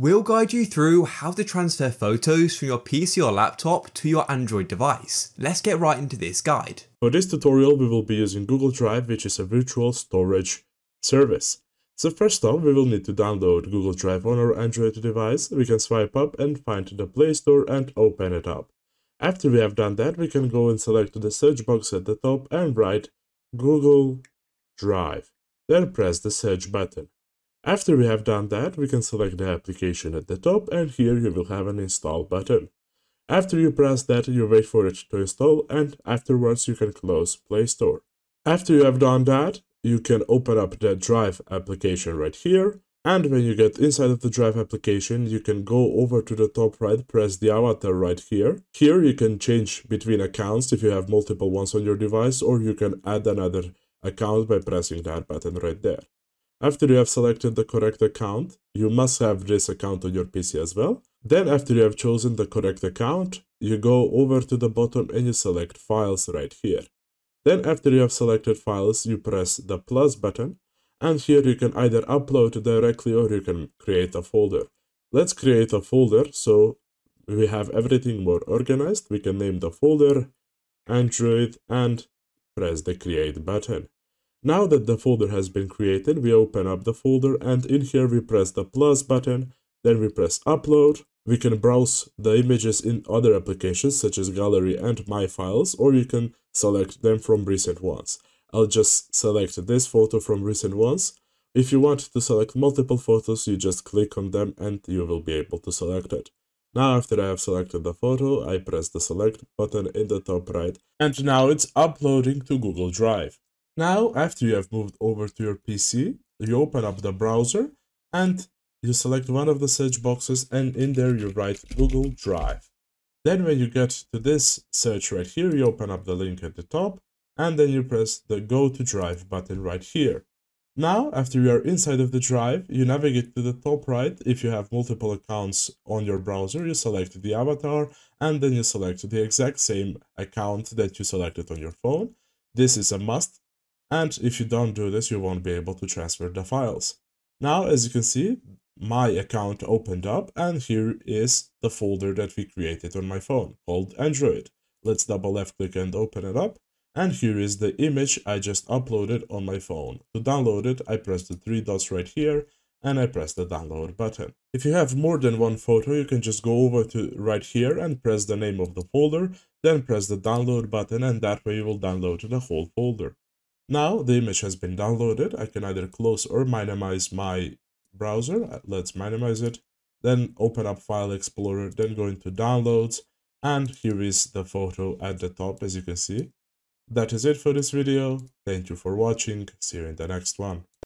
We'll guide you through how to transfer photos from your PC or laptop to your Android device. Let's get right into this guide. For this tutorial, we will be using Google Drive, which is a virtual storage service. So first off, we will need to download Google Drive on our Android device. We can swipe up and find the Play Store and open it up. After we have done that, we can go and select the search box at the top and write Google Drive. Then press the search button. After we have done that, we can select the application at the top, and here you will have an install button. After you press that, you wait for it to install, and afterwards you can close Play Store. After you have done that, you can open up the Drive application right here, and when you get inside of the Drive application, you can go over to the top right, press the avatar right here. Here you can change between accounts if you have multiple ones on your device, or you can add another account by pressing that button right there. After you have selected the correct account, you must have this account on your PC as well. Then after you have chosen the correct account, you go over to the bottom and you select Files right here. Then after you have selected Files, you press the plus button, and here you can either upload directly or you can create a folder. Let's create a folder so we have everything more organized. We can name the folder Android and press the create button. Now that the folder has been created, we open up the folder, and in here we press the plus button, then we press upload. We can browse the images in other applications such as gallery and my files, or you can select them from recent ones. I'll just select this photo from recent ones. If you want to select multiple photos, you just click on them and you will be able to select it. Now after I have selected the photo, I press the select button in the top right, and now it's uploading to Google Drive. Now, after you have moved over to your PC, you open up the browser and you select one of the search boxes, and in there you write Google Drive. Then when you get to this search right here, you open up the link at the top, and then you press the Go to Drive button right here. Now, after you are inside of the Drive, you navigate to the top right. If you have multiple accounts on your browser, you select the avatar, and then you select the exact same account that you selected on your phone. This is a must. And if you don't do this, you won't be able to transfer the files. Now, as you can see, my account opened up, and here is the folder that we created on my phone called Android. Let's double left click and open it up. And here is the image I just uploaded on my phone. To download it, I press the three dots right here, and I press the download button. If you have more than one photo, you can just go over to right here and press the name of the folder, then press the download button, and that way you will download the whole folder. Now the image has been downloaded. I can either close or minimize my browser. Let's minimize it. Then open up File Explorer, then go into Downloads. And here is the photo at the top, as you can see. That is it for this video. Thank you for watching. See you in the next one.